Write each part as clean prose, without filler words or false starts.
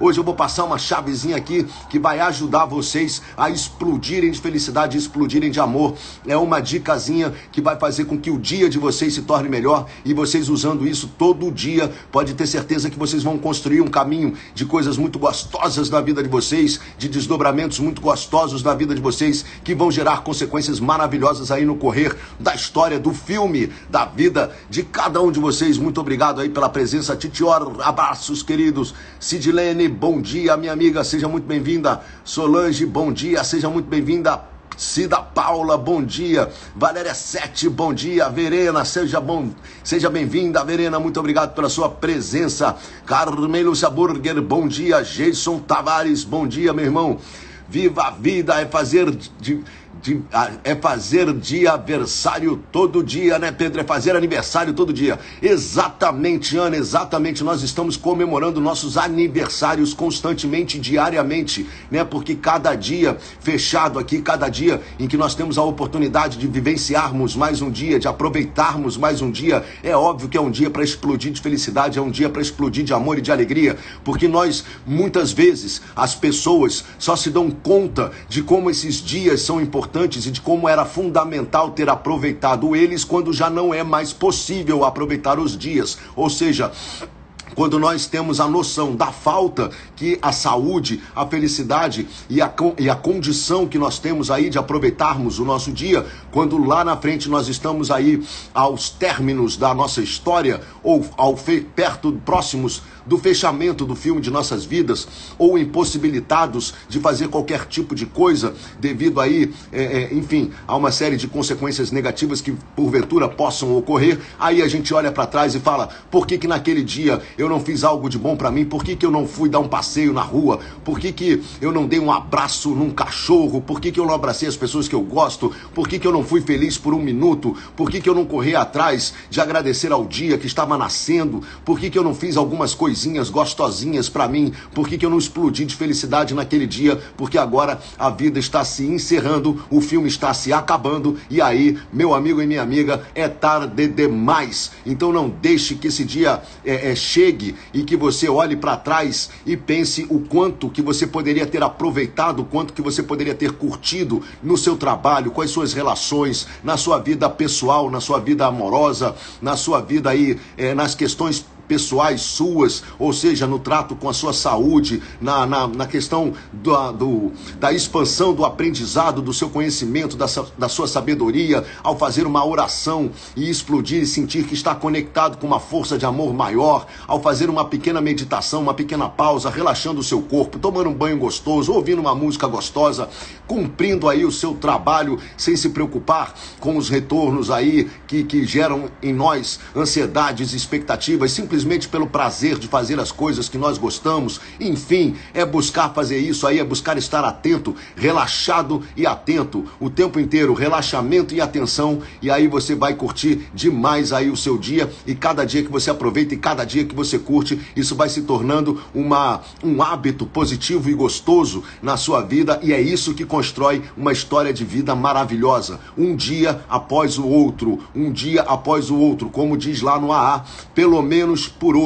Hoje eu vou passar uma chavezinha aqui que vai ajudar vocês a explodirem de felicidade, explodirem de amor. É uma dicasinha que vai fazer com que o dia de vocês se torne melhor e vocês usando isso todo dia, pode ter certeza que vocês vão construir um caminho de coisas muito gostosas na vida de vocês, de desdobramentos muito gostosos na vida de vocês, que vão gerar consequências maravilhosas aí no correr da história, do filme, da vida de cada um de vocês. Muito obrigado aí pela presença, Titi Or, abraços queridos, Sidilene, bom dia, minha amiga, seja muito bem-vinda. Solange, bom dia, seja muito bem-vinda. Cida Paula, bom dia. Valéria Sete, bom dia. Verena, seja bem-vinda. Verena, muito obrigado pela sua presença. Carmen Lúcia Burger, bom dia. Jason Tavares, bom dia, meu irmão. Viva a vida, é fazer dia aniversário todo dia, né, Pedro? É fazer aniversário todo dia. Exatamente, Ana, exatamente. Nós estamos comemorando nossos aniversários constantemente, diariamente, né? Porque cada dia fechado aqui, cada dia em que nós temos a oportunidade de vivenciarmos mais um dia, de aproveitarmos mais um dia, é óbvio que é um dia para explodir de felicidade, é um dia para explodir de amor e de alegria, porque nós, muitas vezes, as pessoas só se dão conta de como esses dias são importantes e de como era fundamental ter aproveitado eles quando já não é mais possível aproveitar os dias, ou seja, quando nós temos a noção da falta que a saúde, a felicidade e a condição que nós temos aí de aproveitarmos o nosso dia, quando lá na frente nós estamos aí aos términos da nossa história ou próximos do fechamento do filme de nossas vidas ou impossibilitados de fazer qualquer tipo de coisa devido aí, enfim, a uma série de consequências negativas que porventura possam ocorrer, aí a gente olha para trás e fala, por que que naquele dia eu não fiz algo de bom pra mim? Por que que eu não fui dar um passeio na rua? Por que que eu não dei um abraço num cachorro? Por que que eu não abracei as pessoas que eu gosto? Por que que eu não fui feliz por um minuto? Por que que eu não corri atrás de agradecer ao dia que estava nascendo? Por que que eu não fiz algumas coisinhas gostosinhas pra mim? Por que que eu não explodi de felicidade naquele dia? Porque agora a vida está se encerrando, o filme está se acabando e aí, meu amigo e minha amiga, é tarde demais. Então não deixe que esse dia chegue e que você olhe para trás e pense o quanto que você poderia ter aproveitado, o quanto que você poderia ter curtido no seu trabalho, com as suas relações, na sua vida pessoal, na sua vida amorosa, na sua vida aí, nas questões pessoais suas, ou seja, no trato com a sua saúde, na questão da expansão do aprendizado, do seu conhecimento, da sua sabedoria, ao fazer uma oração e explodir e sentir que está conectado com uma força de amor maior, ao fazer uma pequena meditação, uma pequena pausa, relaxando o seu corpo, tomando um banho gostoso, ouvindo uma música gostosa, cumprindo aí o seu trabalho, sem se preocupar com os retornos aí que geram em nós ansiedades, expectativas, simplesmente pelo prazer de fazer as coisas que nós gostamos, enfim, é buscar fazer isso aí, é buscar estar atento, relaxado e atento o tempo inteiro, relaxamento e atenção, e aí você vai curtir demais aí o seu dia, e cada dia que você aproveita e cada dia que você curte, isso vai se tornando um hábito positivo e gostoso na sua vida, e é isso que constrói uma história de vida maravilhosa, um dia após o outro, um dia após o outro, como diz lá no AA, pelo menos por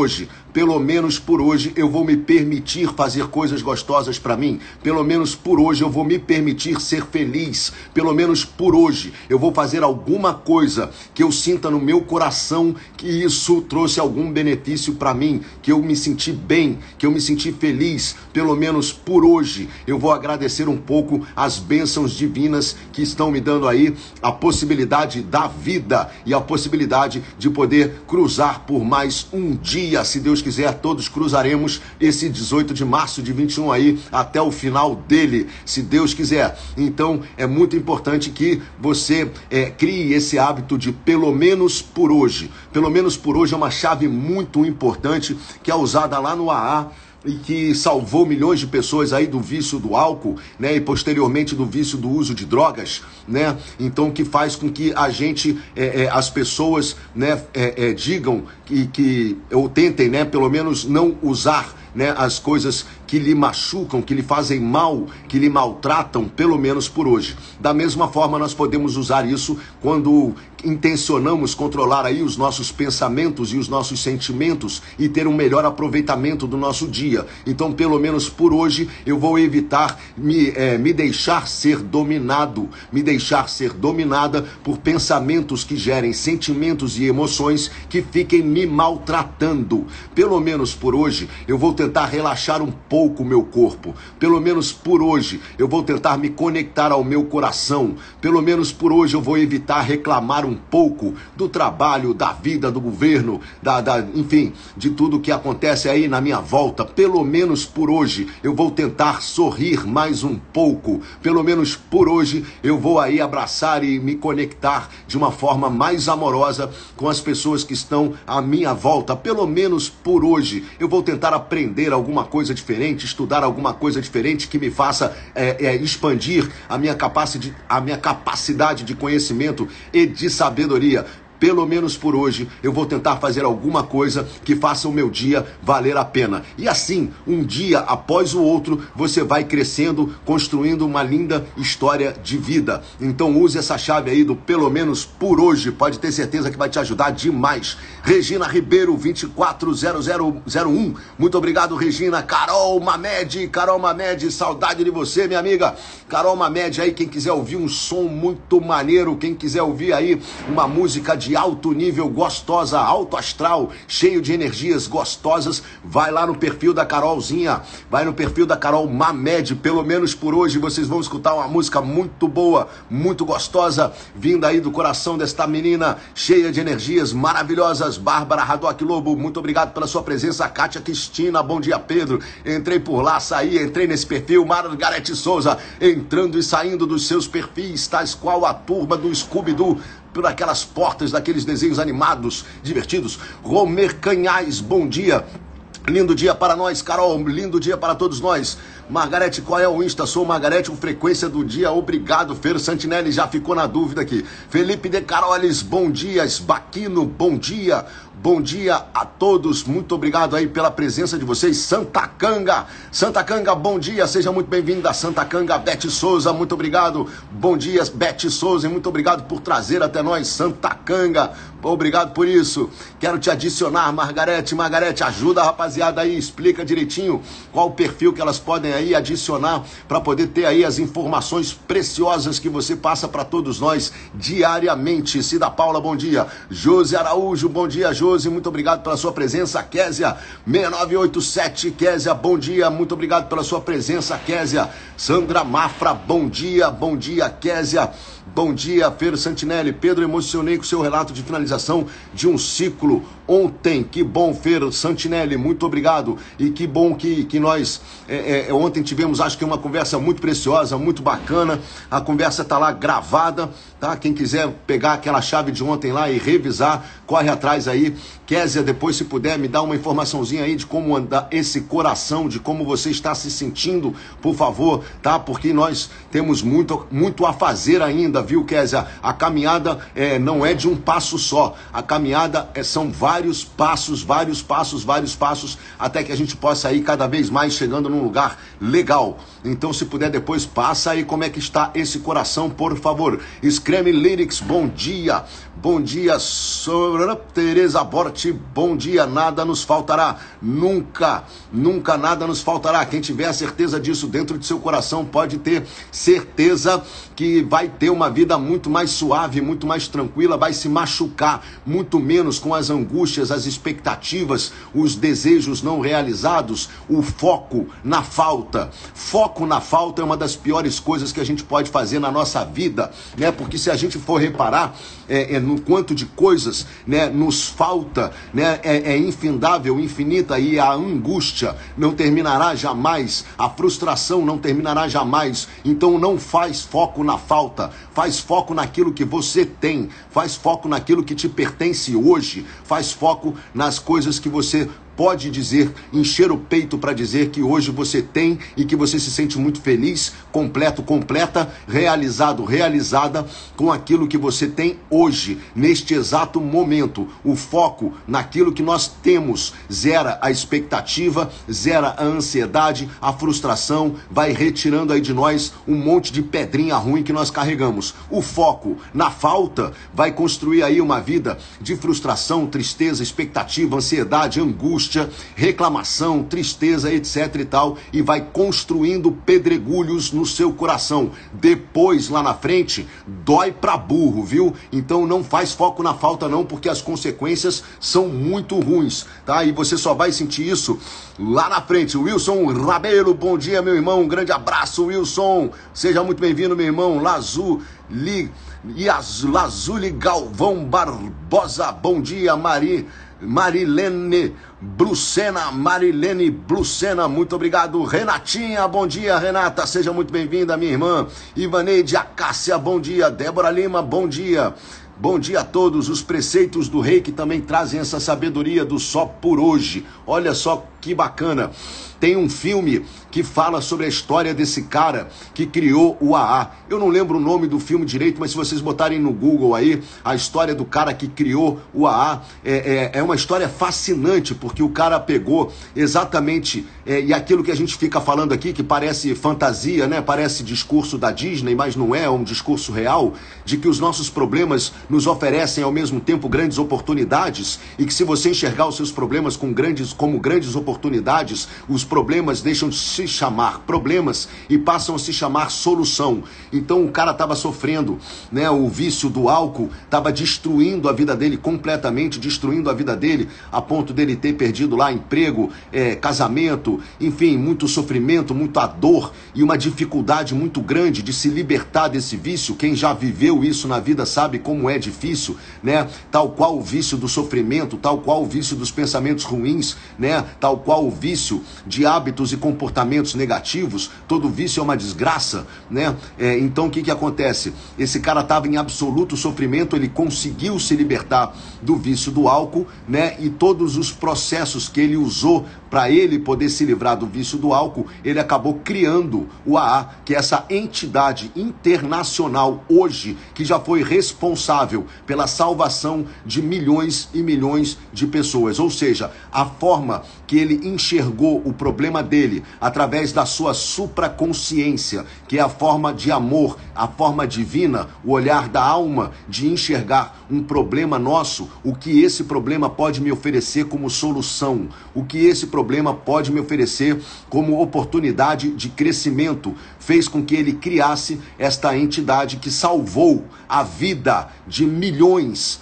hoje eu vou me permitir fazer coisas gostosas pra mim, pelo menos por hoje eu vou me permitir ser feliz, pelo menos por hoje eu vou fazer alguma coisa que eu sinta no meu coração que isso trouxe algum benefício pra mim, que eu me senti bem, que eu me senti feliz, pelo menos por hoje eu vou agradecer um pouco as bênçãos divinas que estão me dando aí a possibilidade da vida e a possibilidade de poder cruzar por mais um dia, se Deus quiser, todos cruzaremos esse 18 de março de 21 aí até o final dele, se Deus quiser. Então é muito importante que você crie esse hábito de pelo menos por hoje. Pelo menos por hoje é uma chave muito importante que é usada lá no AA e que salvou milhões de pessoas aí do vício do álcool, né, e posteriormente do vício do uso de drogas, né, então que faz com que a gente, as pessoas, né, digam que ou tentem, né, pelo menos não usar né, as coisas que lhe machucam, que lhe fazem mal, que lhe maltratam, pelo menos por hoje. Da mesma forma, nós podemos usar isso quando intencionamos controlar aí os nossos pensamentos e os nossos sentimentos e ter um melhor aproveitamento do nosso dia. Então, pelo menos por hoje, eu vou evitar me deixar ser dominado, me deixar ser dominada por pensamentos que gerem sentimentos e emoções que fiquem me maltratando. Pelo menos por hoje, eu vou tentar relaxar um pouco o meu corpo. Pelo menos por hoje, eu vou tentar me conectar ao meu coração. Pelo menos por hoje, eu vou evitar reclamar um pouco do trabalho, da vida, do governo, enfim, de tudo que acontece aí na minha volta. Pelo menos por hoje, eu vou tentar sorrir mais um pouco. Pelo menos por hoje, eu vou aí abraçar e me conectar de uma forma mais amorosa com as pessoas que estão à minha volta. Pelo menos por hoje, eu vou tentar aprender alguma coisa diferente, estudar alguma coisa diferente que me faça expandir a minha capacidade de conhecimento e de sabedoria. Pelo menos por hoje, eu vou tentar fazer alguma coisa que faça o meu dia valer a pena. E assim, um dia após o outro, você vai crescendo, construindo uma linda história de vida. Então use essa chave aí do pelo menos por hoje. Pode ter certeza que vai te ajudar demais. Regina Ribeiro, 240001. Muito obrigado, Regina. Carol Mamede, saudade de você, minha amiga. Carol Mamede aí, quem quiser ouvir um som muito maneiro, quem quiser ouvir aí uma música de alto nível, gostosa, alto astral, cheio de energias gostosas, vai lá no perfil da Carolzinha, vai no perfil da Carol Mamede. Pelo menos por hoje, vocês vão escutar uma música muito boa, muito gostosa, vinda aí do coração desta menina, cheia de energias maravilhosas. Bárbara Haddock Lobo, muito obrigado pela sua presença. Kátia Cristina, bom dia, Pedro, entrei por lá, saí, entrei nesse perfil. Margarete Souza, entrando e saindo dos seus perfis, tais qual a turma do Scooby-Doo, por aquelas portas daqueles desenhos animados, divertidos. Romer Canhais, bom dia. Lindo dia para nós, Carol. Lindo dia para todos nós. Margarete, qual é o Insta? Sou Margarete, o Frequência do Dia. Obrigado, Fer Santinelli. Já ficou na dúvida aqui. Felipe de Carolis, bom dia. Baquino, bom dia. Bom dia a todos. Muito obrigado aí pela presença de vocês. Santa Canga, bom dia. Seja muito bem-vinda, Santa Canga. Bete Souza, muito obrigado. Bom dia, Bete Souza. E muito obrigado por trazer até nós, Santa Canga. Obrigado por isso. Quero te adicionar, Margarete. Margarete, ajuda a rapaziada aí, explica direitinho qual o perfil que elas podem aí adicionar para poder ter aí as informações preciosas que você passa para todos nós diariamente. Cida Paula, bom dia. José Araújo, bom dia, Josi, muito obrigado pela sua presença. Kézia, 6987, Kézia, bom dia, muito obrigado pela sua presença, Kézia. Sandra Mafra, bom dia, Kézia. Bom dia, Fer Santinelli. Pedro, emocionei com seu relato de finalização de um ciclo ontem. Que bom, Fer Santinelli, muito obrigado. E que bom que nós ontem tivemos, acho que uma conversa muito preciosa, muito bacana. A conversa tá lá gravada, tá? Quem quiser pegar aquela chave de ontem lá e revisar, corre atrás aí. Kézia, depois, se puder, me dá uma informaçãozinha aí de como anda esse coração, de como você está se sentindo, por favor, tá? Porque nós temos muito, muito a fazer ainda, viu, Kézia? A caminhada não é de um passo só. A caminhada são vários passos, até que a gente possa ir cada vez mais chegando num lugar legal. Então, se puder, depois passa aí como é que está esse coração, por favor. Escreve Lyrics, bom dia, Sra. Tereza Borte. Bom dia, nada nos faltará, nunca nada nos faltará. Quem tiver a certeza disso dentro de seu coração pode ter certeza que vai ter uma vida muito mais suave, muito mais tranquila, vai se machucar muito menos com as angústias, as expectativas, os desejos não realizados, o foco na falta. Foco na falta é uma das piores coisas que a gente pode fazer na nossa vida, né? Porque se a gente for reparar no quanto de coisas, né, nos falta, né, é infindável, infinita, e a angústia não terminará jamais, a frustração não terminará jamais. Então não faz foco na falta, faz foco naquilo que você tem, faz foco naquilo que te pertence hoje, faz foco nas coisas que você pode dizer, encher o peito para dizer que hoje você tem e que você se sente muito feliz, completo, completa, realizado, realizada com aquilo que você tem hoje, neste exato momento. O foco naquilo que nós temos zera a expectativa, zera a ansiedade, a frustração, vai retirando aí de nós um monte de pedrinha ruim que nós carregamos. O foco na falta vai construir aí uma vida de frustração, tristeza, expectativa, ansiedade, angústia, reclamação, tristeza, etc e tal, e vai construindo pedregulhos no seu coração. Depois, lá na frente, dói pra burro, viu? Então não faz foco na falta não, porque as consequências são muito ruins, tá? E você só vai sentir isso lá na frente. Wilson Rabelo, bom dia, meu irmão, um grande abraço, Wilson. Seja muito bem-vindo, meu irmão. Lazuli Galvão Barbosa, bom dia, Marilene Brucena, muito obrigado. Renatinha, bom dia, Renata, seja muito bem-vinda, minha irmã. Ivaneide Acácia, bom dia. Débora Lima, bom dia. Bom dia a todos. Os preceitos do rei que também trazem essa sabedoria do só por hoje. Olha só que bacana. Tem um filme que fala sobre a história desse cara que criou o AA. Eu não lembro o nome do filme direito, mas se vocês botarem no Google aí, a história do cara que criou o AA é uma história fascinante, porque o cara pegou exatamente, e aquilo que a gente fica falando aqui, que parece fantasia, né? Parece discurso da Disney, mas não é, é um discurso real, de que os nossos problemas nos oferecem ao mesmo tempo grandes oportunidades, e que se você enxergar os seus problemas como grandes oportunidades, os problemas deixam de se chamar problemas e passam a se chamar solução. Então o cara estava sofrendo, né? O vício do álcool estava destruindo a vida dele completamente, destruindo a vida dele, a ponto dele ter perdido lá emprego, casamento, enfim, muito sofrimento, muita dor e uma dificuldade muito grande de se libertar desse vício. Quem já viveu isso na vida sabe como é difícil, né? Tal qual o vício do sofrimento, tal qual o vício dos pensamentos ruins, né? Tal qual o vício de hábitos e comportamentos negativos. Todo vício é uma desgraça, né? Então o que acontece? Esse cara estava em absoluto sofrimento, ele conseguiu se libertar do vício do álcool, né? E todos os processos que ele usou para ele poder se livrar do vício do álcool, ele acabou criando o AA, que é essa entidade internacional hoje, que já foi responsável pela salvação de milhões e milhões de pessoas. Ou seja, a forma que ele enxergou o problema dele, através da sua supraconsciência, que é a forma de amor, a forma divina, o olhar da alma, de enxergar um problema nosso, o que esse problema pode me oferecer como solução, o que esse problema pode me oferecer como oportunidade de crescimento, fez com que ele criasse esta entidade que salvou a vida de milhões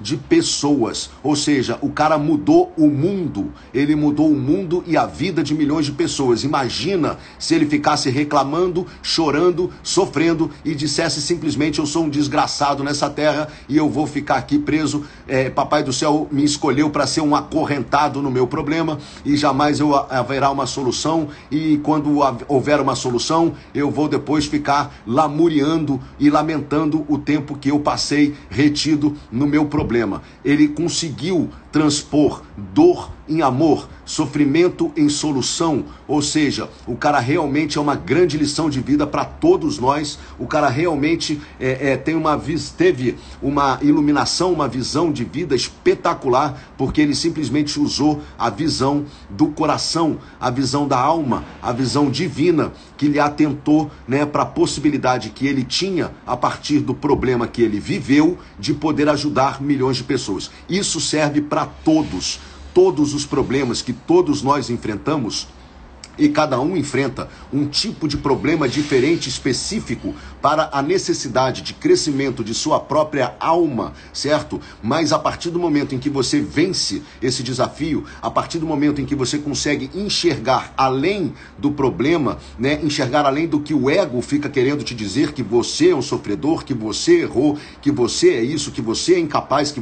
de pessoas. Ou seja, o cara mudou o mundo, ele mudou o mundo e a vida de milhões de pessoas. Imagina se ele ficasse reclamando, chorando, sofrendo e dissesse simplesmente: eu sou um desgraçado nessa terra e eu vou ficar aqui preso, papai do céu me escolheu para ser um acorrentado no meu problema e jamais haverá uma solução, e quando houver uma solução eu vou depois ficar lamuriando e lamentando o tempo que eu passei retido no meu problema. Ele conseguiu transpor dor em amor, sofrimento em solução. Ou seja, o cara realmente é uma grande lição de vida para todos nós. O cara realmente teve uma iluminação, uma visão de vida espetacular, porque ele simplesmente usou a visão do coração, a visão da alma, a visão divina, que lhe atentou, né, para a possibilidade que ele tinha, a partir do problema que ele viveu, de poder ajudar milhões de pessoas. Isso serve para todos. Todos os problemas que todos nós enfrentamos, e cada um enfrenta um tipo de problema diferente, específico, para a necessidade de crescimento de sua própria alma, certo? Mas a partir do momento em que você vence esse desafio, a partir do momento em que você consegue enxergar além do problema, né? Enxergar além do que o ego fica querendo te dizer, que você é um sofredor, que você errou, que você é isso, que você é incapaz, que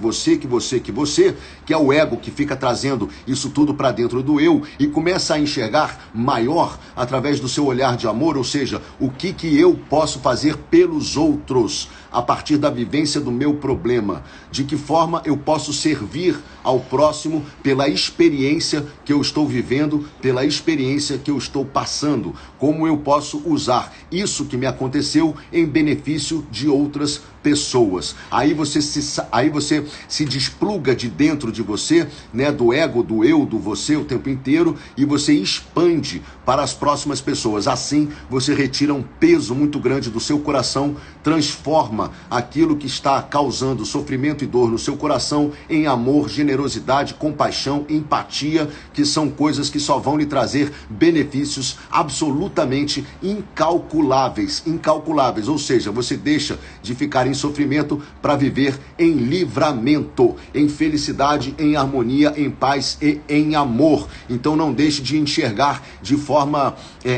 é o ego que fica trazendo isso tudo para dentro do eu, e começa a enxergar maior através do seu olhar de amor. Ou seja, o que eu posso fazer pelos outros a partir da vivência do meu problema, de que forma eu posso servir ao próximo pela experiência que eu estou vivendo, pela experiência que eu estou passando. Como eu posso usar isso que me aconteceu em benefício de outras pessoas. Aí você se despluga de dentro de você, né, do ego, do eu, do você o tempo inteiro, e você expande para as próximas pessoas. Assim você retira um peso muito grande do seu coração, transforma aquilo que está causando sofrimento e dor no seu coração em amor, generosidade, compaixão, empatia, que são coisas que só vão lhe trazer benefícios absolutamente incalculáveis, ou seja, você deixa de ficar em sofrimento para viver em livramento, em felicidade, em harmonia, em paz e em amor. Então não deixe de enxergar de forma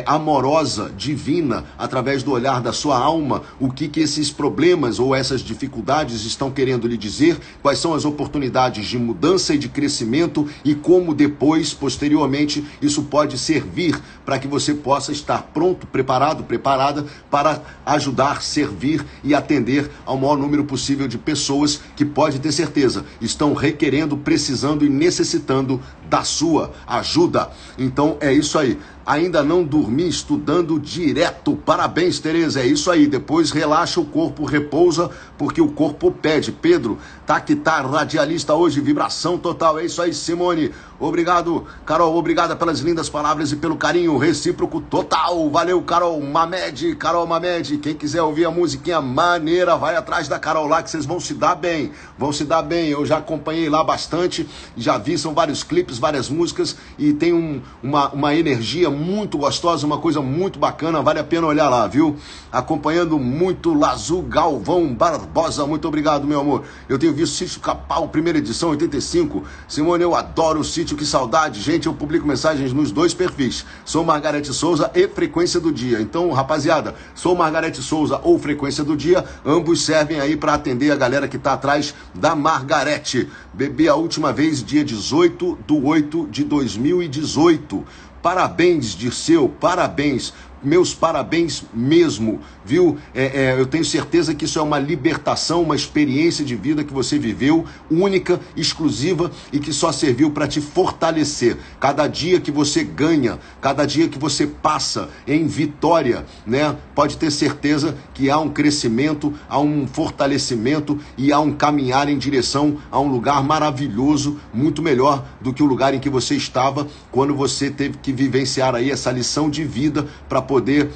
amorosa, divina, através do olhar da sua alma, o que esses problemas ou essas dificuldades estão querendo lhe dizer, quais são as oportunidades de mudança e de crescimento e como depois, posteriormente, isso pode servir para que você possa estar pronto, preparado, preparada para ajudar, servir e atender ao maior número possível de pessoas que, pode ter certeza, estão requerendo, precisando e necessitando da sua ajuda. Então é isso aí. Ainda não dormi estudando direto. Parabéns, Tereza. É isso aí. Depois relaxa o corpo, repousa, porque o corpo pede. Pedro, tá que tá, radialista hoje, vibração total. É isso aí, Simone. Obrigado, Carol. Obrigada pelas lindas palavras e pelo carinho recíproco total. Valeu, Carol Mamede. Carol Mamede. Quem quiser ouvir a musiquinha maneira, vai atrás da Carol lá que vocês vão se dar bem. Vão se dar bem. Eu já acompanhei lá bastante. Já vi, são vários clipes, várias músicas e tem uma energia muito gostosa, uma coisa muito bacana, vale a pena olhar lá, viu? Acompanhando muito Lazu Galvão Barbosa, muito obrigado, meu amor. Eu tenho visto Sítio Capau, primeira edição, 85. Simone, eu adoro o sítio, que saudade. Gente, eu publico mensagens nos dois perfis. Sou Margarete Souza e Frequência do Dia. Então, rapaziada, sou Margarete Souza ou Frequência do Dia, ambos servem aí para atender a galera que tá atrás da Margarete. Bebi a última vez dia 18/8/2018. Parabéns, Dirceu, parabéns, meus parabéns mesmo, viu? Eu tenho certeza que isso é uma libertação, uma experiência de vida que você viveu, única, exclusiva e que só serviu para te fortalecer. Cada dia que você ganha, cada dia que você passa em vitória, né? Pode ter certeza que há um crescimento, há um fortalecimento e há um caminhar em direção a um lugar maravilhoso, muito melhor do que o lugar em que você estava quando você teve que vivenciar aí essa lição de vida para poder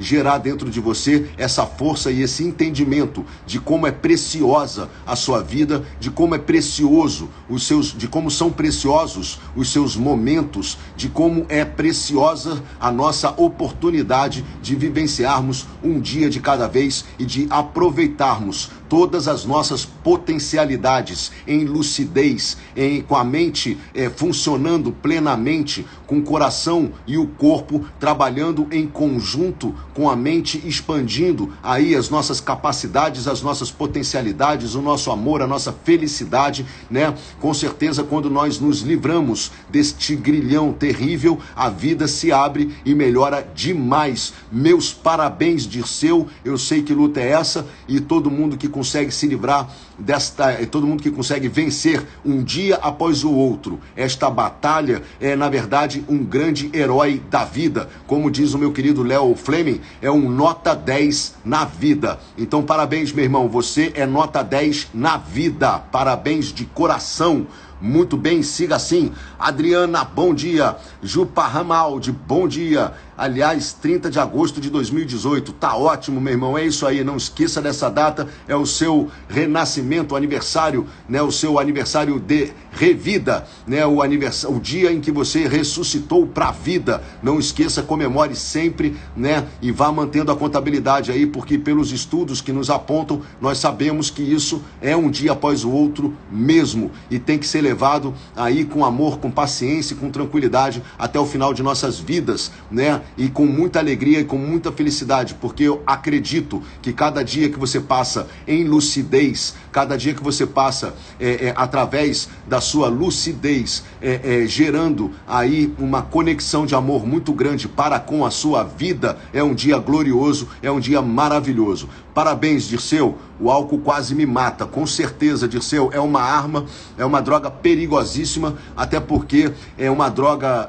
gerar dentro de você essa força e esse entendimento de como é preciosa a sua vida, de como é precioso os seus, de como são preciosos os seus momentos, de como é preciosa a nossa oportunidade de vivenciarmos um dia de cada vez e de aproveitarmos todas as nossas potencialidades em lucidez, com a mente funcionando plenamente, com o coração e o corpo trabalhando em conjunto, com a mente expandindo aí as nossas capacidades, as nossas potencialidades, o nosso amor, a nossa felicidade, né? Com certeza, quando nós nos livramos deste grilhão terrível, a vida se abre e melhora demais. Meus parabéns, Dirceu, eu sei que luta é essa e todo mundo que consegue se livrar todo mundo que consegue vencer um dia após o outro esta batalha é, na verdade, um grande herói da vida. Como diz o meu querido Léo Fleming, é um nota 10 na vida. Então parabéns, meu irmão, você é nota 10 na vida. Parabéns de coração. Muito bem, siga assim. Adriana, bom dia. Jupa Ramaldi, bom dia. Aliás, 30 de agosto de 2018. Tá ótimo, meu irmão, é isso aí. Não esqueça dessa data, é o seu renascimento, aniversário, né? O seu aniversário de revida, né? O dia em que você ressuscitou pra vida. Não esqueça, comemore sempre, né? E vá mantendo a contabilidade aí, porque pelos estudos que nos apontam, nós sabemos que isso é um dia após o outro mesmo. E tem que ser levado aí com amor, com paciência, com tranquilidade até o final de nossas vidas, né? E com muita alegria e com muita felicidade, porque eu acredito que cada dia que você passa em lucidez, cada dia que você passa através da sua lucidez, gerando aí uma conexão de amor muito grande para com a sua vida, é um dia glorioso, é um dia maravilhoso. Parabéns, Dirceu. O álcool quase me mata. Com certeza, Dirceu, é uma arma, é uma droga perigosíssima, até porque é uma droga,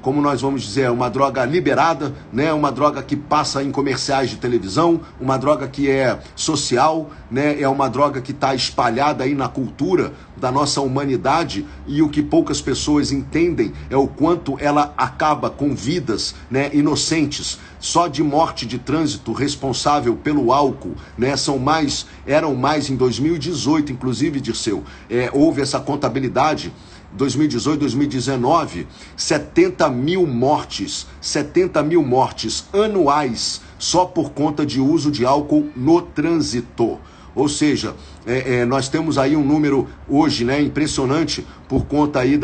como nós vamos dizer, uma droga liberada, né? Uma droga que passa em comerciais de televisão, uma droga que é social, né? É uma droga que está espalhada aí na cultura da nossa humanidade, e o que poucas pessoas entendem é o quanto ela acaba com vidas, né, inocentes. Só de morte de trânsito responsável pelo álcool, né, eram mais em 2018, inclusive, Dirceu, houve essa contabilidade, 2018, 2019, 70 mil mortes anuais só por conta de uso de álcool no trânsito. Ou seja, nós temos aí um número hoje, né, impressionante por conta aí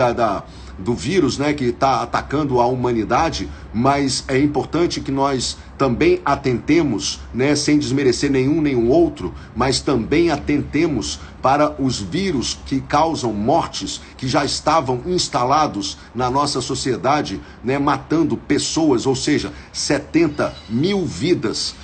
do vírus, né, que está atacando a humanidade, mas é importante que nós também atentemos, né, sem desmerecer nenhum outro, mas também atentemos para os vírus que causam mortes, que já estavam instalados na nossa sociedade, né, matando pessoas, ou seja, 70 mil vidas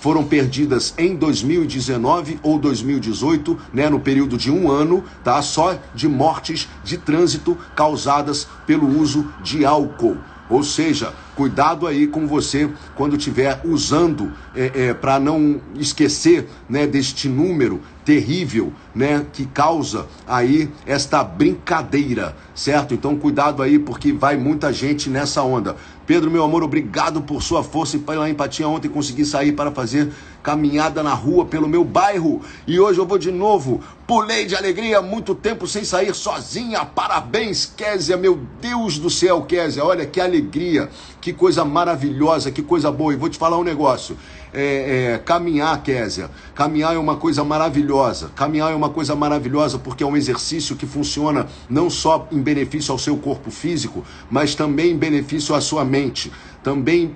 foram perdidas em 2019 ou 2018, né, no período de um ano, tá, só de mortes de trânsito causadas pelo uso de álcool. Ou seja, cuidado aí com você quando estiver usando, para não esquecer, né, deste número terrível, né, que causa aí esta brincadeira, certo? Então cuidado aí, porque vai muita gente nessa onda. Pedro, meu amor, obrigado por sua força e pela empatia. Ontem consegui sair para fazer caminhada na rua pelo meu bairro e hoje eu vou de novo. Pulei de alegria, muito tempo sem sair sozinha. Parabéns, Kézia, meu Deus do céu, Kézia, olha que alegria, que coisa maravilhosa, que coisa boa. E vou te falar um negócio, caminhar, Kézia, caminhar é uma coisa maravilhosa, porque é um exercício que funciona não só em benefício ao seu corpo físico, mas também em benefício à sua mente. Também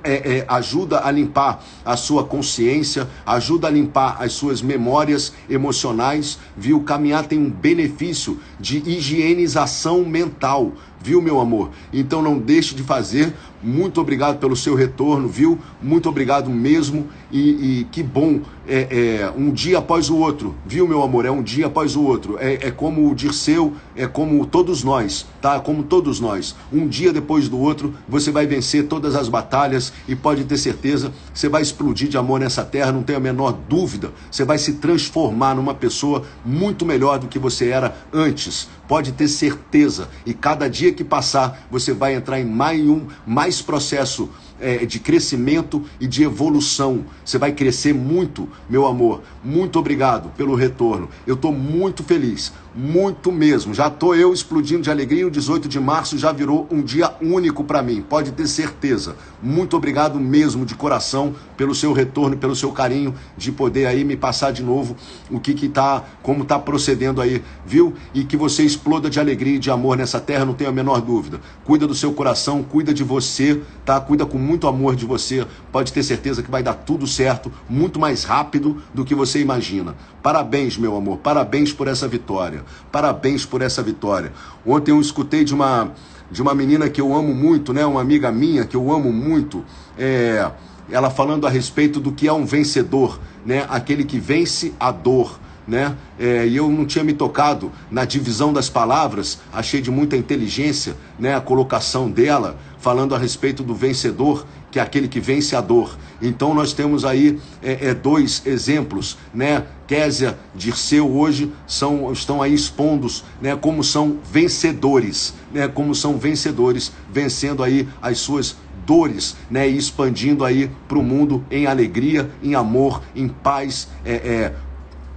ajuda a limpar a sua consciência, ajuda a limpar as suas memórias emocionais, viu? Caminhar tem um benefício de higienização mental, viu, meu amor? Então não deixe de fazer. Muito obrigado pelo seu retorno, viu? Muito obrigado mesmo, e que bom, um dia após o outro, viu, meu amor? É um dia após o outro, é como o Dirceu, é como todos nós, tá? Como todos nós, um dia depois do outro, você vai vencer todas as batalhas e pode ter certeza, você vai explodir de amor nessa terra, não tenha a menor dúvida, você vai se transformar numa pessoa muito melhor do que você era antes, pode ter certeza, e cada dia que passar, você vai entrar em mais processo de crescimento e de evolução. Você vai crescer muito, meu amor. Muito obrigado pelo retorno. Eu tô muito feliz, muito mesmo. Já tô eu explodindo de alegria. O 18 de março já virou um dia único para mim, pode ter certeza. Muito obrigado mesmo, de coração, pelo seu retorno, pelo seu carinho de poder aí me passar de novo o que tá, como tá procedendo aí, viu? E que você exploda de alegria e de amor nessa terra, não tenho a menor dúvida. Cuida do seu coração, cuida de você, tá? Cuida com muito amor de você, pode ter certeza que vai dar tudo certo, muito mais rápido do que você imagina. Parabéns, meu amor, parabéns por essa vitória, Ontem eu escutei de uma menina que eu amo muito, né, uma amiga minha que eu amo muito, ela falando a respeito do que é um vencedor, né, aquele que vence a dor, né, e eu não tinha me tocado na divisão das palavras, achei de muita inteligência, né, a colocação dela, falando a respeito do vencedor, que é aquele que vence a dor. Então nós temos aí dois exemplos, né, Kézia, Dirceu hoje estão aí expondo, né, como são vencedores, né, vencendo aí as suas dores, né, e expandindo aí para o mundo em alegria, em amor, em paz,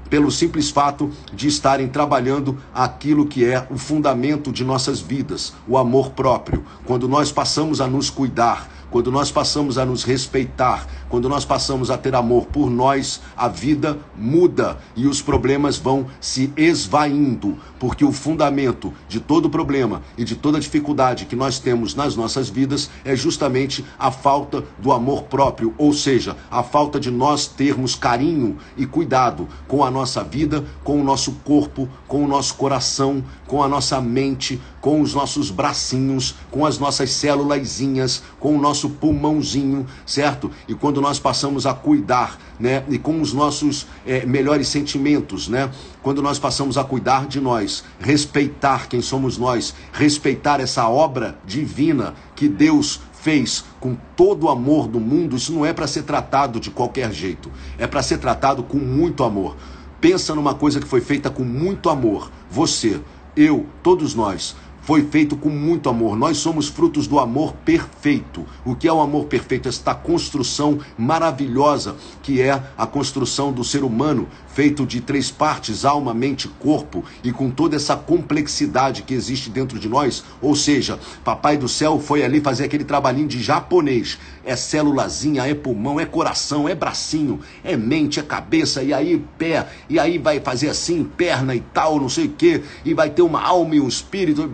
pelo simples fato de estarem trabalhando aquilo que é o fundamento de nossas vidas, o amor próprio. Quando nós passamos a nos cuidar, quando nós passamos a nos respeitar, quando nós passamos a ter amor por nós, a vida muda e os problemas vão se esvaindo, porque o fundamento de todo problema e de toda dificuldade que nós temos nas nossas vidas é justamente a falta do amor próprio, ou seja, a falta de nós termos carinho e cuidado com a nossa vida, com o nosso corpo, com o nosso coração, com a nossa mente, com os nossos bracinhos, com as nossas célulazinhas, com o nosso pulmãozinho, certo? E quando nós passamos a cuidar, né? E com os nossos melhores sentimentos, né? Quando nós passamos a cuidar de nós, respeitar quem somos nós, respeitar essa obra divina que Deus fez com todo o amor do mundo, isso não é para ser tratado de qualquer jeito, é para ser tratado com muito amor. Pensa numa coisa que foi feita com muito amor. Você, eu, todos nós, foi feito com muito amor. Nós somos frutos do amor perfeito. O que é o amor perfeito? Esta construção maravilhosa que é a construção do ser humano, feito de três partes, alma, mente, corpo, e com toda essa complexidade que existe dentro de nós. Ou seja, Papai do Céu foi ali fazer aquele trabalhinho de japonês. É célulazinha, é pulmão, é coração, é bracinho, é mente, é cabeça, e aí pé, e aí vai fazer assim, perna e tal, não sei o quê, e vai ter uma alma e um espírito.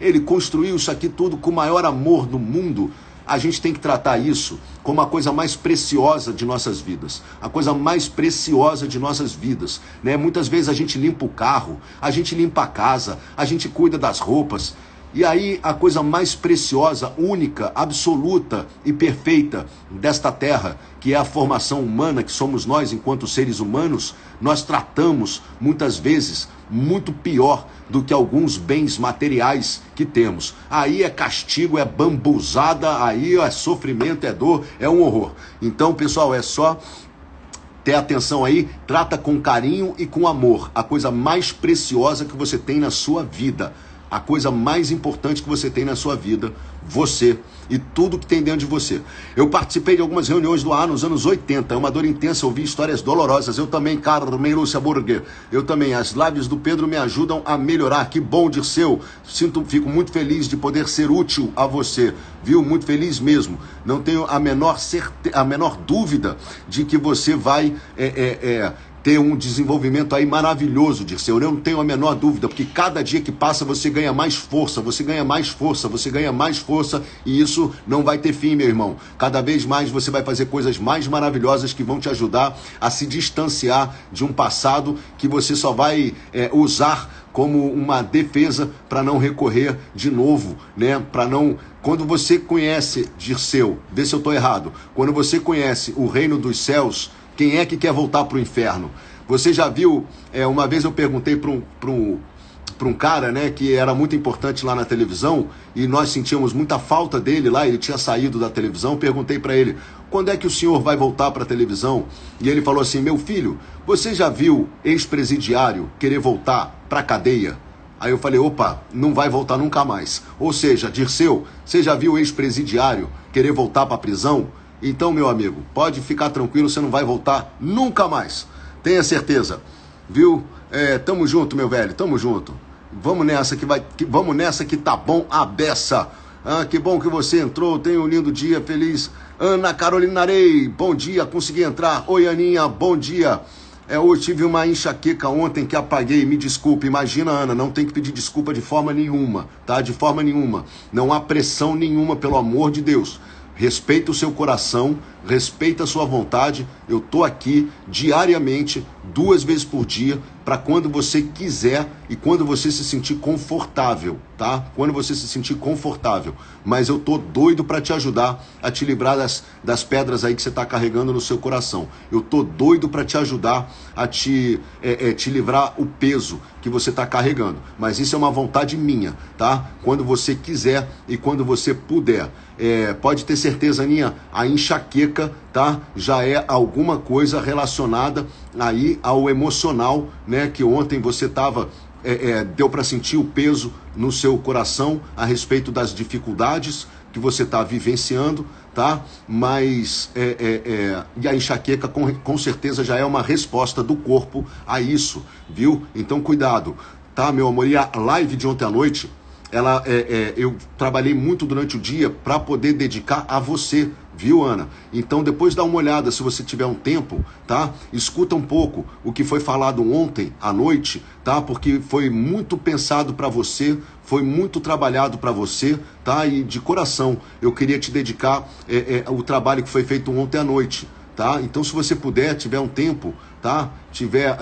Ele construiu isso aqui tudo com o maior amor do mundo. A gente tem que tratar isso como a coisa mais preciosa de nossas vidas. A coisa mais preciosa de nossas vidas, né? Muitas vezes a gente limpa o carro, a gente limpa a casa, a gente cuida das roupas. E aí a coisa mais preciosa, única, absoluta e perfeita desta terra, que é a formação humana que somos nós enquanto seres humanos, nós tratamos muitas vezes muito pior do que alguns bens materiais que temos. Aí é castigo, é bambuzada, aí é sofrimento, é dor, é um horror. Então, pessoal, é só ter atenção aí, trata com carinho e com amor, a coisa mais preciosa que você tem na sua vida. A coisa mais importante que você tem na sua vida, você e tudo que tem dentro de você. Eu participei de algumas reuniões do AA nos anos 80, é uma dor intensa ouvir histórias dolorosas. Eu também, Carmen Lúcia Burger, eu também. As lives do Pedro me ajudam a melhorar. Que bom, Dirceu. Fico muito feliz de poder ser útil a você, viu? Muito feliz mesmo. Não tenho a menor dúvida de que você vai ter um desenvolvimento aí maravilhoso, Dirceu. Eu não tenho a menor dúvida, porque cada dia que passa você ganha mais força, você ganha mais força, você ganha mais força, e isso não vai ter fim, meu irmão. Cada vez mais você vai fazer coisas mais maravilhosas que vão te ajudar a se distanciar de um passado que você só vai usar como uma defesa para não recorrer de novo, né? Para não... Quando você conhece, Dirceu, vê se eu tô errado, quando você conhece o reino dos céus, quem é que quer voltar para o inferno? Você já viu, uma vez eu perguntei para um cara, né, que era muito importante lá na televisão, e nós sentíamos muita falta dele lá, ele tinha saído da televisão, perguntei para ele, quando é que o senhor vai voltar para a televisão? E ele falou assim, meu filho, você já viu ex-presidiário querer voltar para a cadeia? Aí eu falei, opa, não vai voltar nunca mais. Ou seja, Dirceu, você já viu ex-presidiário querer voltar para a prisão? Então, meu amigo, pode ficar tranquilo, você não vai voltar nunca mais. Tenha certeza, viu? Tamo junto, meu velho, tamo junto. Vamos nessa que tá bom a beça. Ah, que bom que você entrou, tenha um lindo dia, feliz. Ana Carolina Arei, bom dia, consegui entrar. Oi, Aninha, bom dia. Eu tive uma enxaqueca ontem que apaguei, me desculpe. Imagina, Ana, não tem que pedir desculpa de forma nenhuma, tá? De forma nenhuma. Não há pressão nenhuma, pelo amor de Deus. Respeita o seu coração, respeita a sua vontade. Eu tô aqui diariamente, 2 vezes por dia, para quando você quiser e quando você se sentir confortável, tá? Quando você se sentir confortável. Mas eu tô doido para te ajudar a te livrar das pedras aí que você tá carregando no seu coração. Eu tô doido para te ajudar a te livrar o peso que você tá carregando. Mas isso é uma vontade minha, tá? Quando você quiser e quando você puder. Pode ter certeza, Aninha, a enxaqueca, tá? Já é alguma coisa relacionada aí ao emocional, né? Que ontem você tava... deu para sentir o peso no seu coração a respeito das dificuldades que você está vivenciando, tá? Mas e a enxaqueca com certeza já é uma resposta do corpo a isso, viu? Então cuidado, tá, meu amor? E a live de ontem à noite, ela eu trabalhei muito durante o dia para poder dedicar a você, viu, Ana? Então depois dá uma olhada, se você tiver um tempo, tá? Escuta um pouco o que foi falado ontem à noite, tá? Porque foi muito pensado para você, foi muito trabalhado para você, tá? E de coração eu queria te dedicar o trabalho que foi feito ontem à noite, tá? Então, se você puder, tiver um tempo, tá? Tiver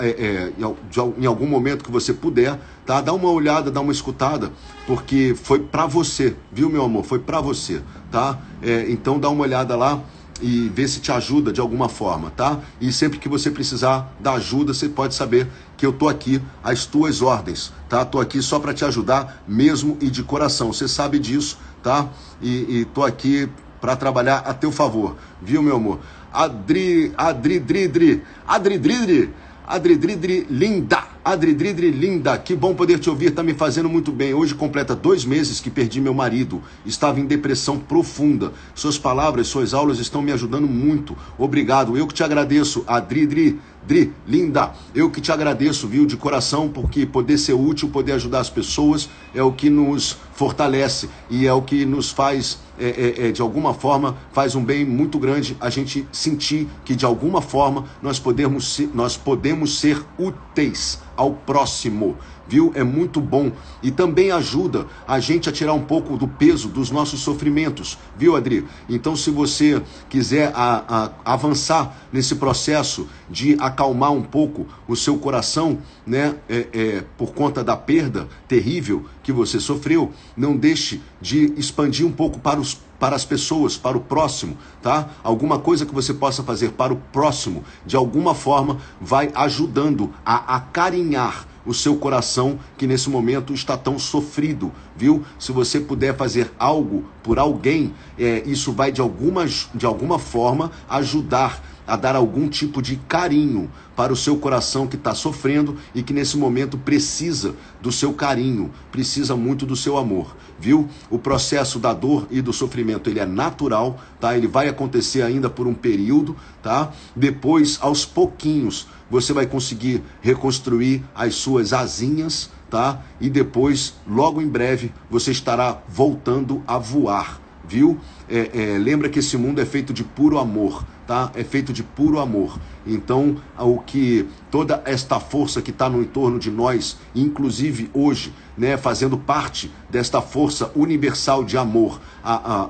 em algum momento que você puder, tá? Dá uma olhada, dá uma escutada, porque foi pra você, viu, meu amor? Foi pra você, tá? Então, dá uma olhada lá e ver se te ajuda de alguma forma, tá? E sempre que você precisar da ajuda, você pode saber que eu tô aqui às tuas ordens, tá? Tô aqui só para te ajudar mesmo e de coração, você sabe disso, tá? E tô aqui para trabalhar a teu favor, viu, meu amor? Adridri, linda! Adridri, linda, que bom poder te ouvir, tá me fazendo muito bem. Hoje completa 2 meses que perdi meu marido. Estava em depressão profunda. Suas palavras, suas aulas estão me ajudando muito. Obrigado, eu que te agradeço, Adridri, linda. Eu que te agradeço, viu, de coração, porque poder ser útil, poder ajudar as pessoas é o que nos fortalece e é o que nos faz, de alguma forma, faz um bem muito grande a gente sentir que, de alguma forma, nós podemos ser úteis ao próximo, viu? É muito bom e também ajuda a gente a tirar um pouco do peso dos nossos sofrimentos, viu, Adri? Então, se você quiser avançar nesse processo de acalmar um pouco o seu coração, né, por conta da perda terrível que você sofreu, não deixe de expandir um pouco para as pessoas, para o próximo, tá? Alguma coisa que você possa fazer para o próximo, de alguma forma, vai ajudando a acarinhar o seu coração, que nesse momento está tão sofrido, viu? Se você puder fazer algo por alguém, isso vai de alguma forma ajudar a dar algum tipo de carinho para o seu coração que está sofrendo e que nesse momento precisa do seu carinho, precisa muito do seu amor, viu? O processo da dor e do sofrimento, ele é natural, tá? Ele vai acontecer ainda por um período, tá? Depois, aos pouquinhos, você vai conseguir reconstruir as suas asinhas, tá? E depois, logo em breve, você estará voltando a voar, viu? Lembra que esse mundo é feito de puro amor, tá? É feito de puro amor. Então, o que toda esta força que está no entorno de nós, inclusive hoje, né, fazendo parte desta força universal de amor,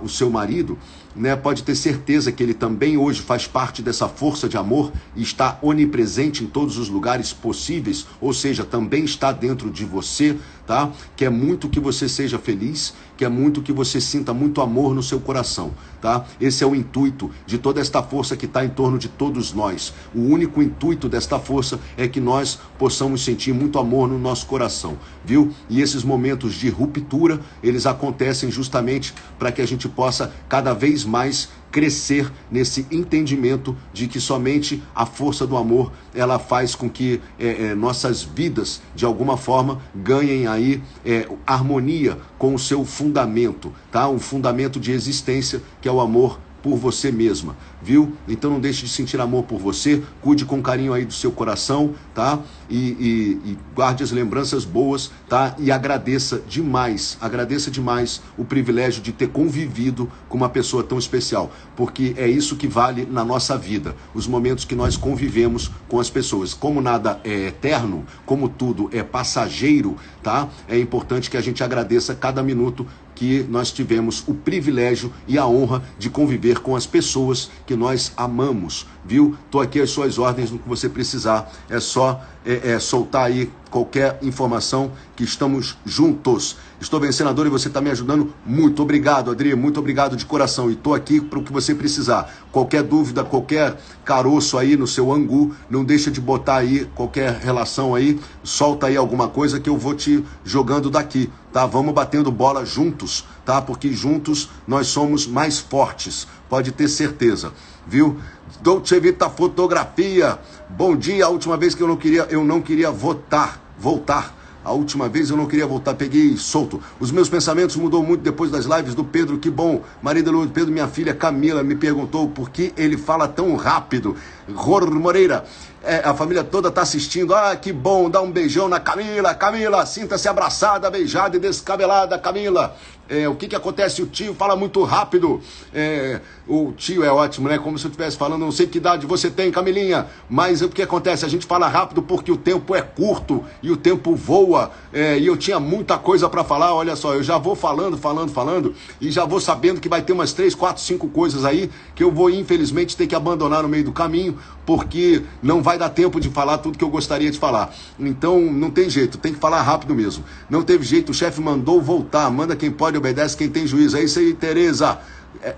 o seu marido, né, pode ter certeza que ele também hoje faz parte dessa força de amor e está onipresente em todos os lugares possíveis, ou seja, também está dentro de você, tá? Quer muito que você seja feliz, quer muito que você sinta muito amor no seu coração, tá? Esse é o intuito de toda esta força que está em torno de todos nós. O único intuito desta força é que nós possamos sentir muito amor no nosso coração, viu? E esses momentos de ruptura, eles acontecem justamente para que a gente possa cada vez mais crescer nesse entendimento de que somente a força do amor, ela faz com que nossas vidas, de alguma forma, ganhem aí harmonia com o seu fundamento, tá? Um fundamento de existência que é o amor por você mesma, viu? Então não deixe de sentir amor por você, cuide com carinho aí do seu coração, tá? E guarde as lembranças boas, tá? E agradeça demais o privilégio de ter convivido com uma pessoa tão especial, porque é isso que vale na nossa vida, os momentos que nós convivemos com as pessoas. Como nada é eterno, como tudo é passageiro, tá? É importante que a gente agradeça cada minuto que nós tivemos o privilégio e a honra de conviver com as pessoas que nós amamos, viu? Tô aqui às suas ordens no que você precisar, é só soltar aí qualquer informação que estamos juntos. Estou bem, senador, e você está me ajudando muito. Obrigado, Adri, muito obrigado de coração, e tô aqui para o que você precisar. Qualquer dúvida, qualquer caroço aí no seu angu, não deixa de botar aí qualquer relação aí, solta aí alguma coisa que eu vou te jogando daqui, tá? Vamos batendo bola juntos, tá? Porque juntos nós somos mais fortes, pode ter certeza, viu? Dolce Vita Fotografia, bom dia, a última vez que eu não queria voltar. A última vez eu não queria voltar, peguei solto. Os meus pensamentos mudou muito depois das lives do Pedro, que bom. Maria de Lourdes, Pedro, minha filha Camila me perguntou por que ele fala tão rápido. Ror Moreira, a família toda tá assistindo. Ah, que bom, dá um beijão na Camila. Camila, sinta-se abraçada, beijada e descabelada, Camila. o que que acontece, o tio fala muito rápido, o tio é ótimo, né, como se eu estivesse falando, não sei que idade você tem, Camilinha, mas o que acontece, a gente fala rápido porque o tempo é curto e o tempo voa, e eu tinha muita coisa para falar, olha só, eu já vou falando, e já vou sabendo que vai ter umas 3, 4, 5 coisas aí, que eu vou infelizmente ter que abandonar no meio do caminho, porque não vai dar tempo de falar tudo que eu gostaria de falar, então não tem jeito, tem que falar rápido mesmo, não teve jeito, o chefe mandou voltar, manda quem pode, obedece quem tem juízo, é isso aí, Tereza.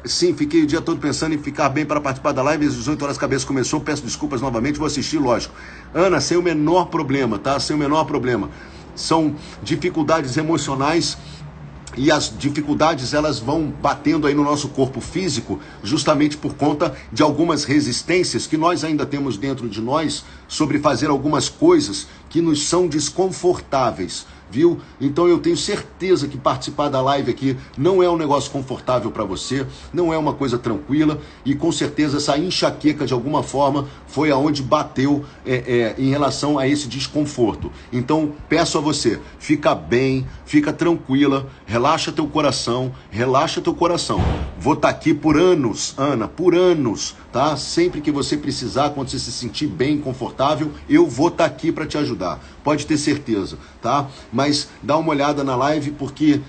Sim, fiquei o dia todo pensando em ficar bem para participar da live, às 18 horas a cabeça começou, peço desculpas novamente, vou assistir, lógico. Ana, sem o menor problema, tá? Sem o menor problema. São dificuldades emocionais e as dificuldades elas vão batendo aí no nosso corpo físico, justamente por conta de algumas resistências que nós ainda temos dentro de nós sobre fazer algumas coisas que nos são desconfortáveis. Viu? Então eu tenho certeza que participar da live aqui não é um negócio confortável para você, não é uma coisa tranquila e com certeza essa enxaqueca de alguma forma foi aonde bateu em relação a esse desconforto. Então peço a você, fica bem, fica tranquila, relaxa teu coração, relaxa teu coração. Vou estar aqui por anos, Ana, por anos, tá? Sempre que você precisar, quando você se sentir bem, confortável, eu vou estar aqui para te ajudar. Pode ter certeza, tá? Mas dá uma olhada na live porque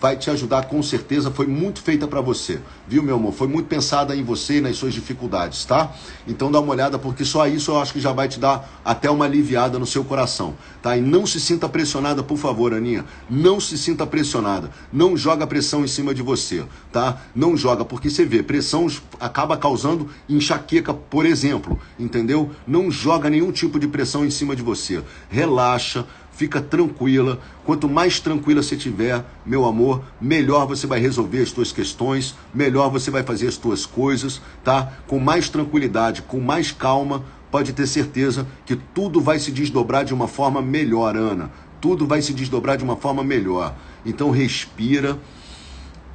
vai te ajudar com certeza. Foi muito feita para você, viu, meu amor? Foi muito pensada em você e nas suas dificuldades, tá? Então dá uma olhada porque só isso eu acho que já vai te dar até uma aliviada no seu coração, tá? E não se sinta pressionada, por favor, Aninha. Não se sinta pressionada. Não joga pressão em cima de você, tá? Não joga, porque você vê, pressão acaba causando enxaqueca, por exemplo, entendeu? Não joga nenhum tipo de pressão em cima de você. Relaxa, fica tranquila, quanto mais tranquila você tiver, meu amor, melhor você vai resolver as tuas questões, melhor você vai fazer as tuas coisas, tá? Com mais tranquilidade, com mais calma, pode ter certeza que tudo vai se desdobrar de uma forma melhor, Ana. Tudo vai se desdobrar de uma forma melhor. Então respira,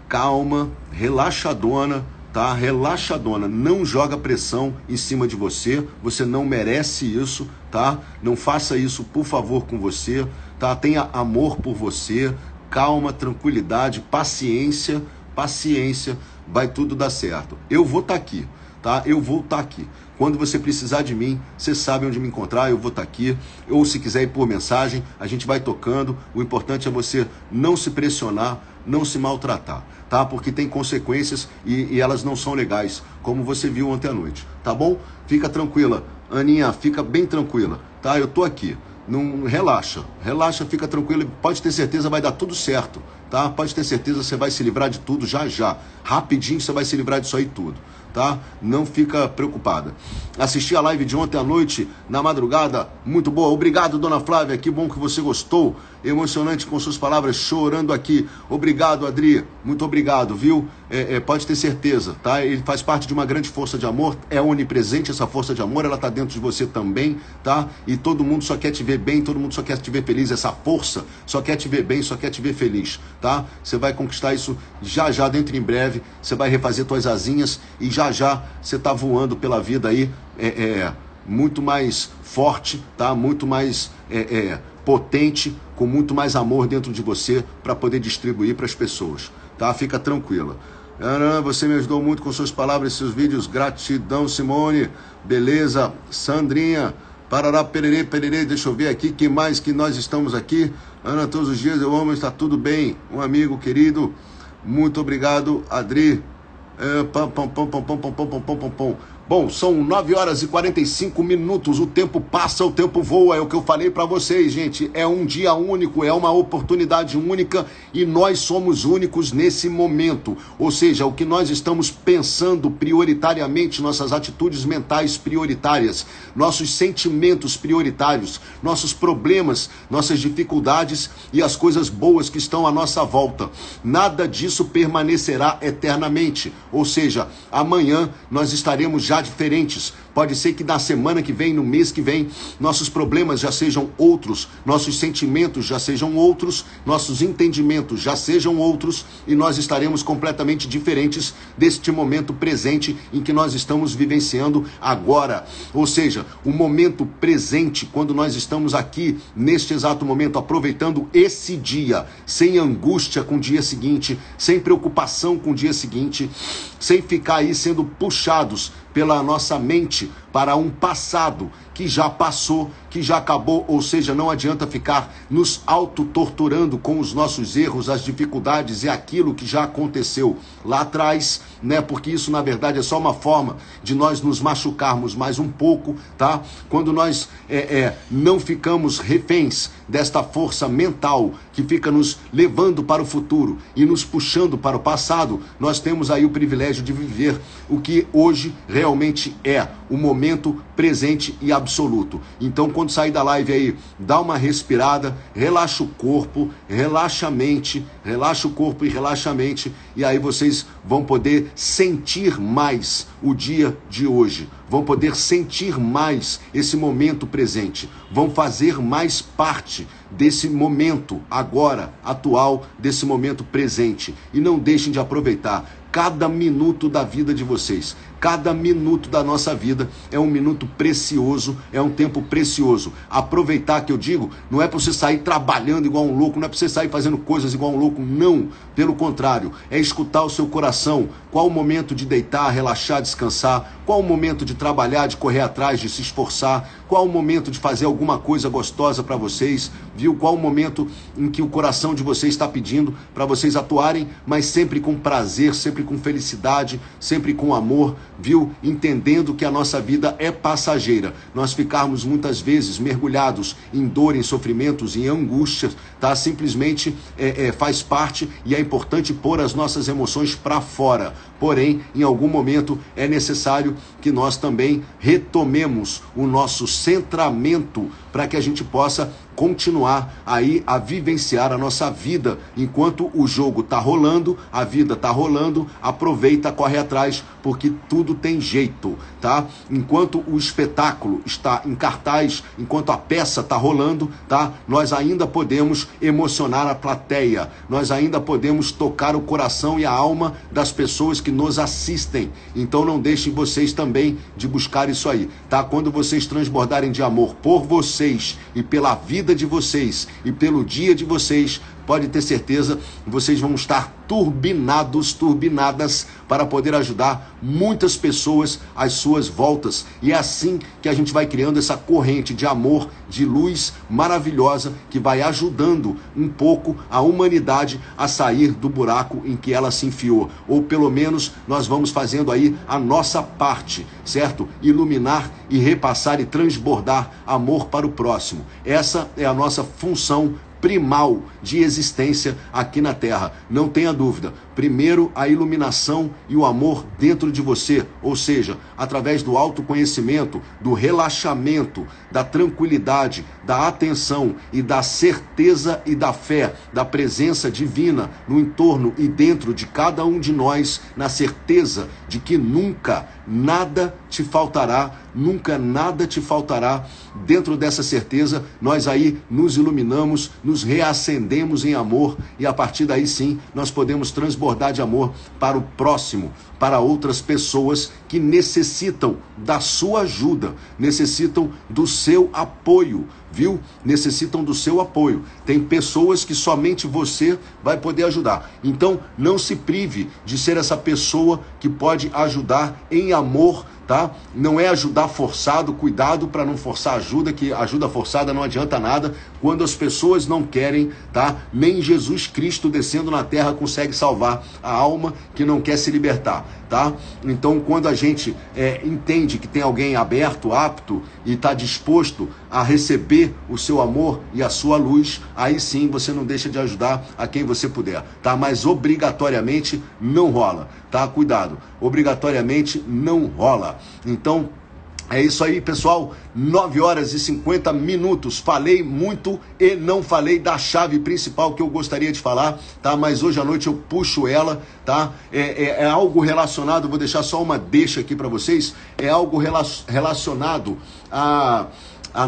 calma, relaxadona, tá? Relaxadona, não joga pressão em cima de você, você não merece isso, tá? Não faça isso, por favor, com você, tá? Tenha amor por você, calma, tranquilidade, paciência, paciência, vai tudo dar certo. Eu vou estar aqui, tá? Eu vou estar aqui. Quando você precisar de mim, você sabe onde me encontrar, eu vou estar aqui. Ou se quiser ir por mensagem, a gente vai tocando. O importante é você não se pressionar, não se maltratar, tá? Porque tem consequências e elas não são legais, como você viu ontem à noite, tá bom? Fica tranquila, Aninha, fica bem tranquila, tá? Eu tô aqui. Não, relaxa, relaxa, fica tranquilo, pode ter certeza vai dar tudo certo, tá? Pode ter certeza você vai se livrar de tudo já já, rapidinho você vai se livrar disso aí tudo, tá? Não fica preocupada. Assisti a live de ontem à noite, na madrugada, muito boa, obrigado Dona Flávia, que bom que você gostou, emocionante com suas palavras, chorando aqui, obrigado Adri, muito obrigado, viu? Pode ter certeza, tá? Ele faz parte de uma grande força de amor, é onipresente essa força de amor, ela tá dentro de você também, tá? E todo mundo só quer te ver bem, todo mundo só quer te ver feliz, essa força só quer te ver bem, só quer te ver feliz, tá? Você vai conquistar isso já já, dentro em breve, você vai refazer tuas asinhas e já já você tá voando pela vida aí, muito mais forte, tá? Muito mais potente, com muito mais amor dentro de você para poder distribuir para as pessoas, tá? Fica tranquila. Ana, você me ajudou muito com suas palavras e seus vídeos, gratidão Simone, beleza, Sandrinha, parará, pererê, pererê, deixa eu ver aqui, que mais que nós estamos aqui, Ana, todos os dias eu amo, está tudo bem, um amigo querido, muito obrigado, Adri, Bom, são 9 horas e 45 minutos, o tempo passa, o tempo voa, é o que eu falei para vocês, gente, é um dia único, é uma oportunidade única e nós somos únicos nesse momento, ou seja, o que nós estamos pensando prioritariamente, nossas atitudes mentais prioritárias, nossos sentimentos prioritários, nossos problemas, nossas dificuldades e as coisas boas que estão à nossa volta, nada disso permanecerá eternamente, ou seja, amanhã nós estaremos já diferentes, Pode ser que da semana que vem, no mês que vem, nossos problemas já sejam outros, nossos sentimentos já sejam outros, nossos entendimentos já sejam outros, e nós estaremos completamente diferentes deste momento presente em que nós estamos vivenciando agora. Ou seja, o momento presente, quando nós estamos aqui, neste exato momento, aproveitando esse dia, sem angústia com o dia seguinte, sem preocupação com o dia seguinte, sem ficar aí sendo puxados pela nossa mente para um passado que já passou, que já acabou, ou seja, não adianta ficar nos autotorturando com os nossos erros, as dificuldades e aquilo que já aconteceu lá atrás, né? Porque isso, na verdade, é só uma forma de nós nos machucarmos mais um pouco, tá? Quando nós não ficamos reféns desta força mental que fica nos levando para o futuro e nos puxando para o passado, nós temos aí o privilégio de viver o que hoje realmente é o momento presente e absoluto. Então, quando sair da live aí, dá uma respirada, relaxa o corpo, relaxa a mente, relaxa o corpo e relaxa a mente, e aí vocês vão poder sentir mais o dia de hoje, vão poder sentir mais esse momento presente, vão fazer mais parte desse momento agora, atual, desse momento presente. E não deixem de aproveitar cada minuto da vida de vocês. Cada minuto da nossa vida é um minuto precioso, é um tempo precioso. Aproveitar, que eu digo, não é para você sair trabalhando igual um louco, não é para você sair fazendo coisas igual um louco, não. Pelo contrário, é escutar o seu coração. Qual o momento de deitar, relaxar, descansar? Qual o momento de trabalhar, de correr atrás, de se esforçar? Qual o momento de fazer alguma coisa gostosa para vocês? Viu? Qual o momento em que o coração de vocês está pedindo para vocês atuarem, mas sempre com prazer, sempre com felicidade, sempre com amor, viu? Entendendo que a nossa vida é passageira. Nós ficarmos muitas vezes mergulhados em dor, em sofrimentos, em angústias, tá? Simplesmente faz parte, e é importante pôr as nossas emoções para fora. Porém, em algum momento é necessário que nós também retomemos o nosso centramento para que a gente possa continuar aí a vivenciar a nossa vida. Enquanto o jogo tá rolando, a vida tá rolando, aproveita, corre atrás, porque tudo tem jeito, tá? Enquanto o espetáculo está em cartaz, enquanto a peça tá rolando, tá? Nós ainda podemos emocionar a plateia, nós ainda podemos tocar o coração e a alma das pessoas que nos assistem. Então não deixem vocês também de buscar isso aí, tá? Quando vocês transbordarem de amor por vocês e pela vida de vocês e pelo dia de vocês, pode ter certeza, vocês vão estar turbinados, turbinadas, para poder ajudar muitas pessoas às suas voltas. E é assim que a gente vai criando essa corrente de amor, de luz maravilhosa, que vai ajudando um pouco a humanidade a sair do buraco em que ela se enfiou. Ou pelo menos nós vamos fazendo aí a nossa parte, certo? Iluminar e repassar e transbordar amor para o próximo. Essa é a nossa função primal de existência aqui na Terra. Não tenha dúvida. Primeiro, a iluminação e o amor dentro de você, ou seja, através do autoconhecimento, do relaxamento, da tranquilidade, da atenção e da certeza e da fé, da presença divina no entorno e dentro de cada um de nós, na certeza de que nunca nada te faltará, nunca nada te faltará. Dentro dessa certeza, nós aí nos iluminamos, nos reacendemos em amor, e a partir daí sim, nós podemos transbordar de amor para o próximo, para outras pessoas que necessitam da sua ajuda, necessitam do seu apoio, viu? Necessitam do seu apoio. Tem pessoas que somente você vai poder ajudar. Então, não se prive de ser essa pessoa que pode ajudar em amor, tá? Não é ajudar forçado, cuidado para não forçar ajuda, que ajuda forçada não adianta nada. Quando as pessoas não querem, tá? Nem Jesus Cristo descendo na terra consegue salvar a alma que não quer se libertar, tá? Então, quando a gente entende que tem alguém aberto, apto e está disposto a receber o seu amor e a sua luz, aí sim você não deixa de ajudar a quem você puder, tá? Mas obrigatoriamente não rola, tá? Cuidado, obrigatoriamente não rola. Então, É isso aí, pessoal, 9 horas e 50 minutos, falei muito e não falei da chave principal que eu gostaria de falar, tá? Mas hoje à noite eu puxo ela, tá? É algo relacionado, vou deixar só uma deixa aqui para vocês, é algo relacionado a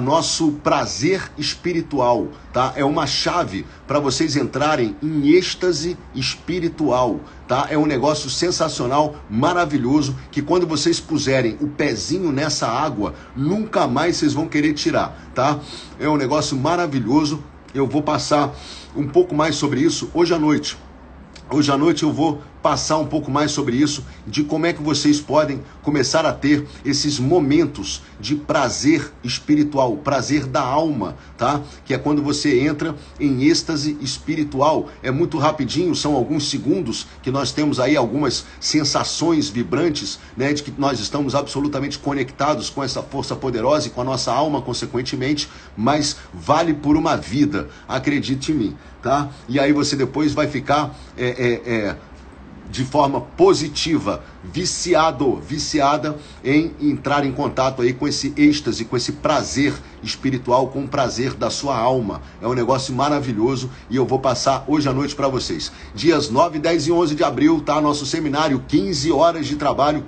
nosso prazer espiritual, tá? É uma chave para vocês entrarem em êxtase espiritual, tá? É um negócio sensacional, maravilhoso, que quando vocês puserem o pezinho nessa água, nunca mais vocês vão querer tirar, tá? É um negócio maravilhoso, eu vou passar um pouco mais sobre isso hoje à noite. Hoje à noite eu vou passar um pouco mais sobre isso, de como é que vocês podem começar a ter esses momentos de prazer espiritual, prazer da alma, tá? Que é quando você entra em êxtase espiritual. É muito rapidinho, são alguns segundos que nós temos aí algumas sensações vibrantes, né? De que nós estamos absolutamente conectados com essa força poderosa e com a nossa alma, consequentemente, mas vale por uma vida, acredite em mim, tá? E aí você depois vai ficar... de forma positiva, viciada em entrar em contato aí com esse êxtase, com esse prazer espiritual, com o prazer da sua alma. É um negócio maravilhoso e eu vou passar hoje à noite para vocês. Dias 9, 10 e 11 de abril, tá? Nosso seminário, 15 horas de trabalho,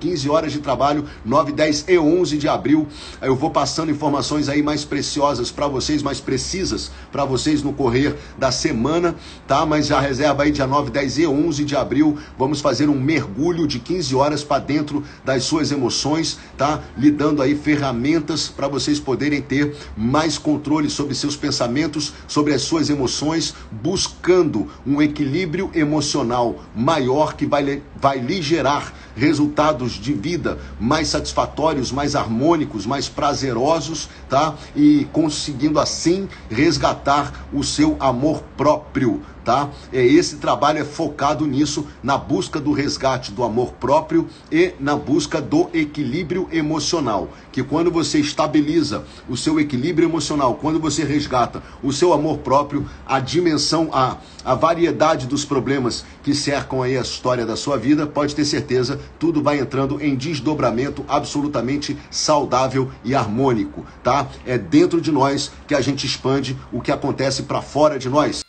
9, 10 e 11 de abril. Eu vou passando informações aí mais preciosas para vocês, mais precisas para vocês no correr da semana, tá? Mas já reserva aí dia 9, 10 e 11 de abril. Vamos fazer um mergulho de 15 horas para dentro das suas emoções, tá? Lhe dando aí ferramentas para vocês poderem ter mais controle sobre seus pensamentos, sobre as suas emoções, buscando um equilíbrio emocional maior que vai lhe gerar resultados de vida mais satisfatórios, mais harmônicos, mais prazerosos, tá? E conseguindo assim resgatar o seu amor próprio, tá? Esse trabalho é focado nisso, na busca do resgate do amor próprio e na busca do equilíbrio emocional, que quando você estabiliza o seu equilíbrio emocional, quando você resgata o seu amor próprio, a dimensão, a variedade dos problemas que cercam aí a história da sua vida, pode ter certeza, tudo vai entrando em desdobramento absolutamente saudável e harmônico, tá? É dentro de nós que a gente expande o que acontece para fora de nós.